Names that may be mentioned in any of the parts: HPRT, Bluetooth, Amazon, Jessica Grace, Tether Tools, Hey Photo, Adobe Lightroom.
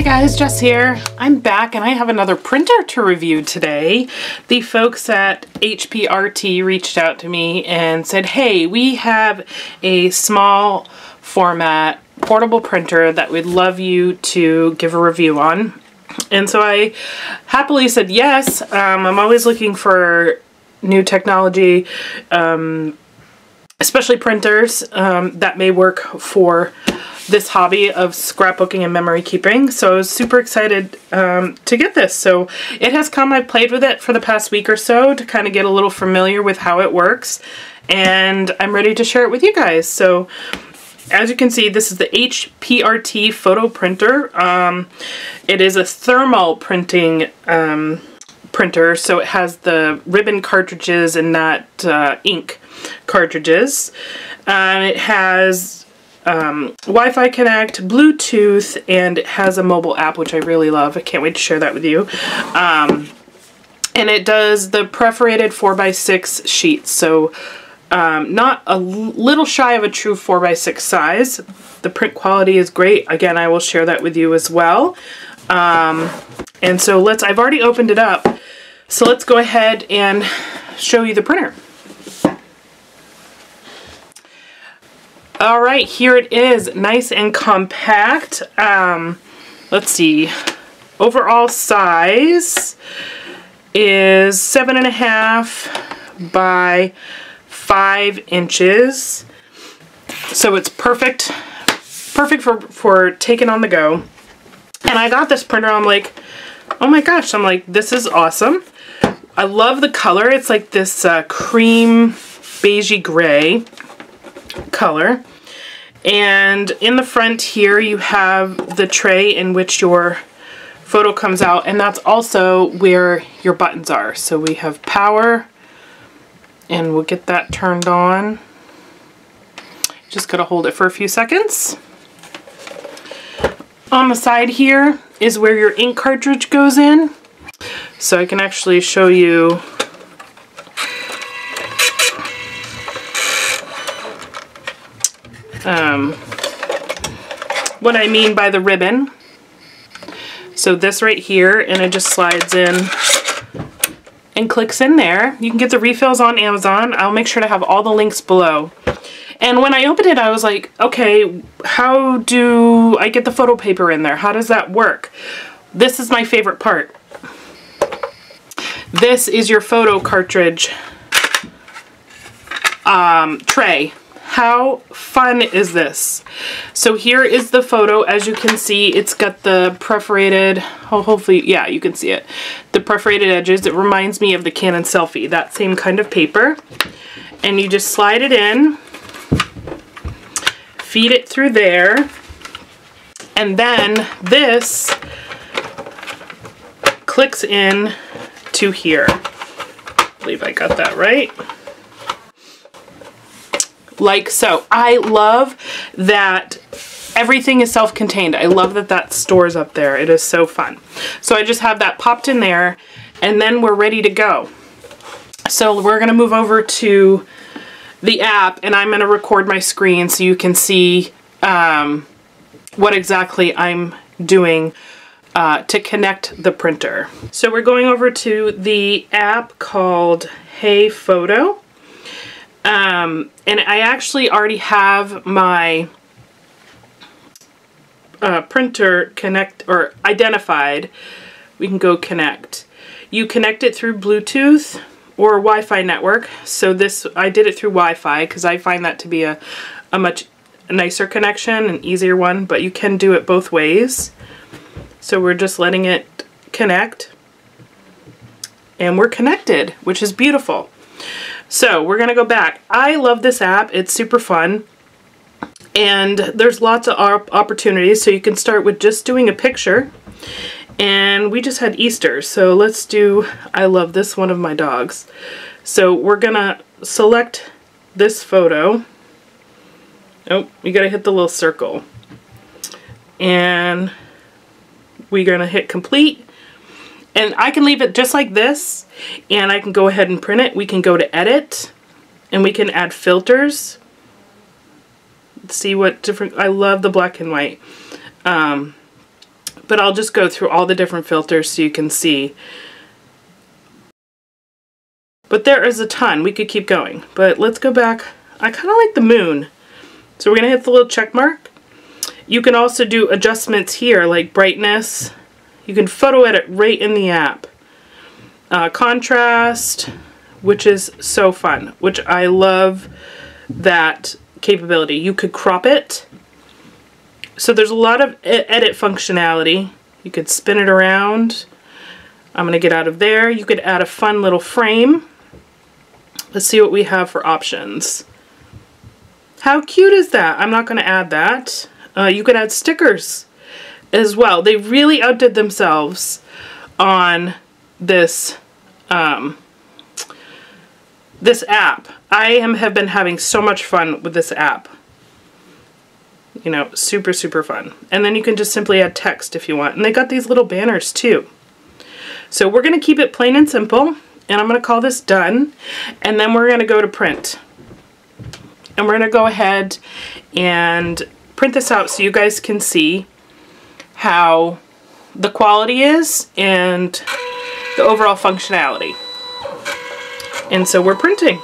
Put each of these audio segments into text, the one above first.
Hey guys, Jess here. I'm back and I have another printer to review today. The folks at HPRT reached out to me and said, hey, we have a small format portable printer that we'd love you to give a review on. And so I happily said yes. I'm always looking for new technology, especially printers that may work for this hobby of scrapbooking and memory keeping. So I was super excited to get this. So it has come. I've played with it for the past week or so to kind of get a little familiar with how it works, and I'm ready to share it with you guys. So as you can see, this is the HPRT photo printer. It is a thermal printing printer, so it has the ribbon cartridges and not ink cartridges. And it has Wi-Fi Connect, Bluetooth, and it has a mobile app, which I really love. I can't wait to share that with you. And it does the perforated 4x6 sheets, so not a little shy of a true 4x6 size. The print quality is great. Again, I will share that with you as well. And so I've already opened it up, so let's go ahead and show you the printer. All right, here it is, nice and compact. Let's see, overall size is 7.5 by 5 inches. So it's perfect for taking on the go. And I got this printer, I'm like, oh my gosh, I'm like, this is awesome. I love the color. It's like this cream beigey gray color. And in the front here you have the tray in which your photo comes out, and that's also where your buttons are. So we have power, and we'll get that turned on. Just gotta hold it for a few seconds. On the side here is where your ink cartridge goes in. So I can actually show you. What I mean by the ribbon. So this right here, and it just slides in and clicks in there. You can get the refills on Amazon. I'll make sure to have all the links below. And when I opened it, I was like, okay, how do I get the photo paper in there? How does that work? This is my favorite part. This is your photo cartridge tray. How fun is this? So here is the photo. As you can see, it's got the perforated, oh, hopefully, yeah, you can see it. The perforated edges. It reminds me of the Canon selfie, that same kind of paper. And you just slide it in, feed it through there, and then this clicks in to here. I believe I got that right. Like so. I love that everything is self-contained. I love that that stores up there. It is so fun. So I just have that popped in there, and then we're ready to go. So we're gonna move over to the app, and I'm gonna record my screen so you can see what exactly I'm doing to connect the printer. So we're going over to the app called Hey Photo. And I actually already have my printer identified. We can go connect. You connect it through Bluetooth or Wi-Fi network. So this, I did it through Wi-Fi because I find that to be a much nicer connection, an easier one, but you can do it both ways. So we're just letting it connect, and we're connected, which is beautiful. So we're gonna go back. I love this app, it's super fun, and there's lots of opportunities. So you can start with just doing a picture, and we just had Easter, so let's do, I love this one of my dogs. So we're gonna select this photo. Oh, you gotta hit the little circle. And we're gonna hit complete. And I can leave it just like this, and I can go ahead and print it. We can go to edit, and we can add filters. Let's see what different, I love the black and white. but I'll just go through all the different filters so you can see. But there is a ton. We could keep going, but let's go back. I kind of like the moon. So we're going to hit the little check mark. You can also do adjustments here like brightness. You can photo edit right in the app. Contrast, which is so fun, which I love that capability. You could crop it. So there's a lot of edit functionality. You could spin it around. I'm going to get out of there. You could add a fun little frame. Let's see what we have for options. How cute is that? I'm not going to add that. You could add stickers as well. They really outdid themselves on this this app. I have been having so much fun with this app. You know, super, super fun. And then you can just simply add text if you want. And they got these little banners too. So we're going to keep it plain and simple, and I'm going to call this done, and then we're going to go to print. And we're going to go ahead and print this out so you guys can see how the quality is and the overall functionality. And so we're printing.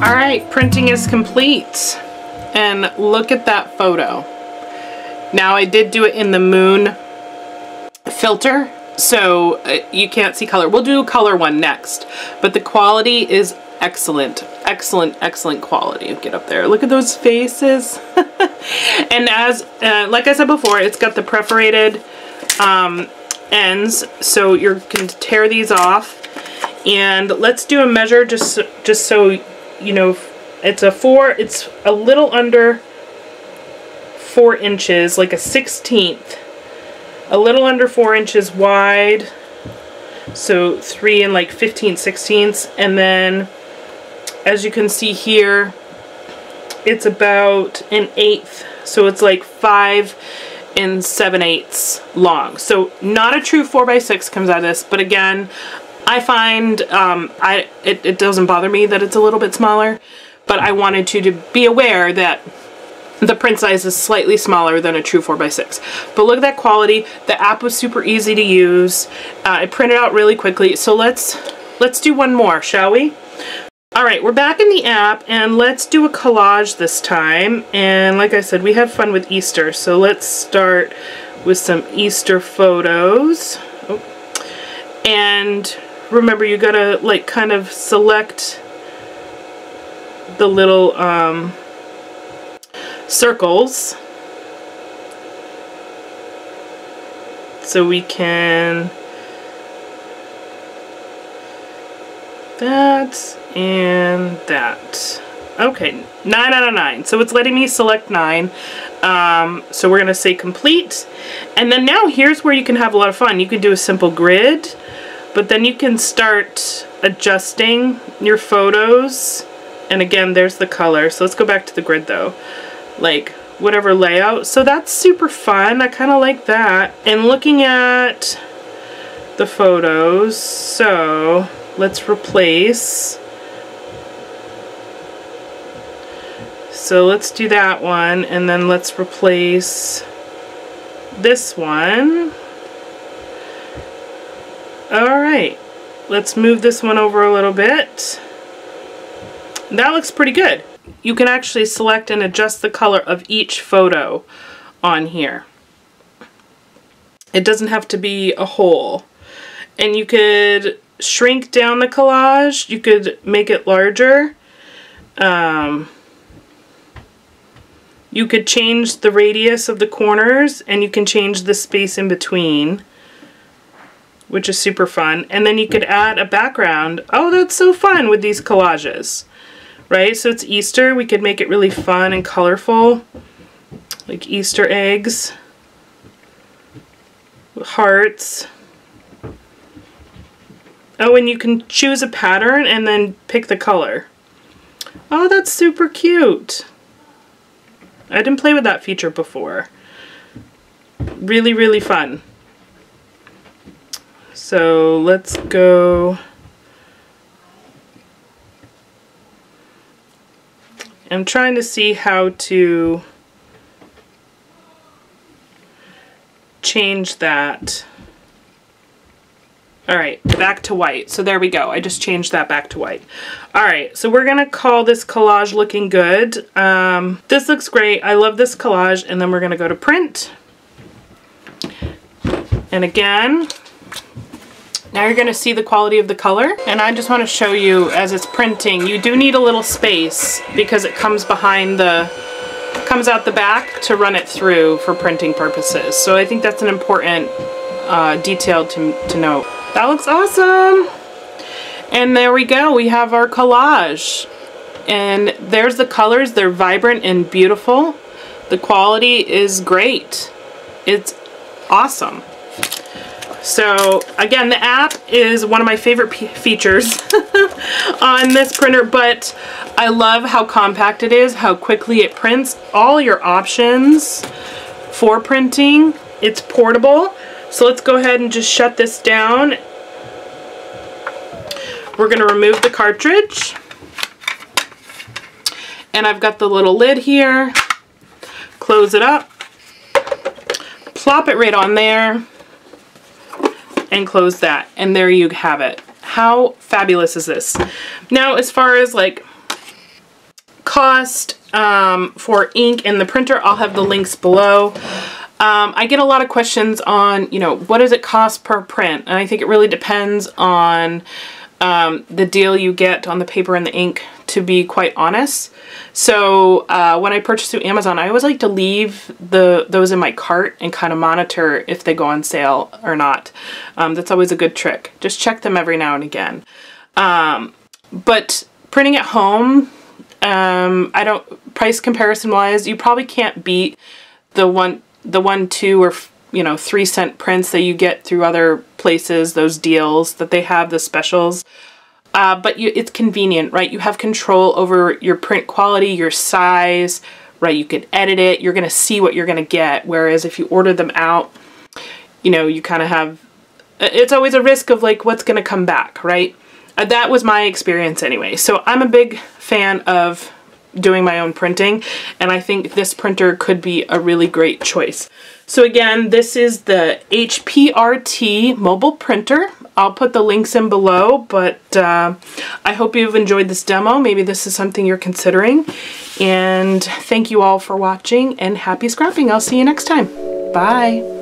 Alright, printing is complete, and look at that photo. Now I did do it in the moon filter, so you can't see color. We'll do a color one next, but the quality is excellent. Excellent, excellent quality. Get up there. Look at those faces. And as, like I said before, it's got the perforated ends, so you can tear these off. And let's do a measure just so you know, it's a it's a little under 4 inches, like a 1/16, a little under 4 inches wide, so 3 and like 15/16ths, and then as you can see here, it's about 1/8, so it's like 5 and 7/8 long. So not a true 4x6 comes out of this, but again, I find it doesn't bother me that it's a little bit smaller, but I wanted you to be aware that the print size is slightly smaller than a true 4x6. But look at that quality. The app was super easy to use. It printed out really quickly. So let's do one more, shall we? All right, we're back in the app, and let's do a collage this time. And like I said, we have fun with Easter. So let's start with some Easter photos. Oh. And remember, you gotta like kind of select the little circles so we can that and that. Okay, 9 out of 9. So it's letting me select 9. So we're gonna say complete, and then now here's where you can have a lot of fun. You can do a simple grid. But then you can start adjusting your photos, and again, there's the color. So let's go back to the grid though, like whatever layout. So that's super fun. I kind of like that. And looking at the photos, so let's replace. So let's do that one, and then let's replace this one. Alright, let's move this one over a little bit. That looks pretty good. You can actually select and adjust the color of each photo on here. It doesn't have to be a whole. And you could shrink down the collage. You could make it larger. You could change the radius of the corners, and you can change the space in between, which is super fun. And then you could add a background. Oh, that's so fun with these collages, right? So it's Easter. We could make it really fun and colorful, like Easter eggs, hearts. Oh, and you can choose a pattern and then pick the color. Oh, that's super cute. I didn't play with that feature before. Really, really fun. So let's go I'm trying to see how to change that. Alright, back to white. So there we go. I just changed that back to white. Alright, so we're going to call this collage looking good. This looks great. I love this collage. And then we're going to go to print. And again, now you're going to see the quality of the color. And I just want to show you as it's printing, you do need a little space because it comes behind the, comes out the back to run it through for printing purposes. So I think that's an important detail to note. That looks awesome! And there we go, we have our collage. And there's the colors, they're vibrant and beautiful. The quality is great. It's awesome. So again, the app is one of my favorite features on this printer, but I love how compact it is, how quickly it prints, all your options for printing. It's portable. So let's go ahead and just shut this down. We're going to remove the cartridge. And I've got the little lid here. Close it up. Plop it right on there. And close that. And there you have it. How fabulous is this? Now, as far as like cost for ink in the printer, I'll have the links below. I get a lot of questions on, you know, what does it cost per print? And I think it really depends on the deal you get on the paper and the ink, to be quite honest. So when I purchase through Amazon, I always like to leave those in my cart and kind of monitor if they go on sale or not. That's always a good trick. Just check them every now and again. But printing at home, I don't, price comparison wise, you probably can't beat the 1, 2 or, you know, 3 cent prints that you get through other places, those deals that they have, the specials. But it's convenient, right? You have control over your print quality, your size, right? You can edit it. You're going to see what you're going to get. Whereas if you order them out, you know, you kind of have, it's always a risk of like what's going to come back, right? That was my experience anyway. So I'm a big fan of doing my own printing, and I think this printer could be a really great choice. So again, this is the HPRT mobile printer. I'll put the links in below, but I hope you've enjoyed this demo. Maybe this is something you're considering, and thank you all for watching, and happy scrapping. I'll see you next time. Bye.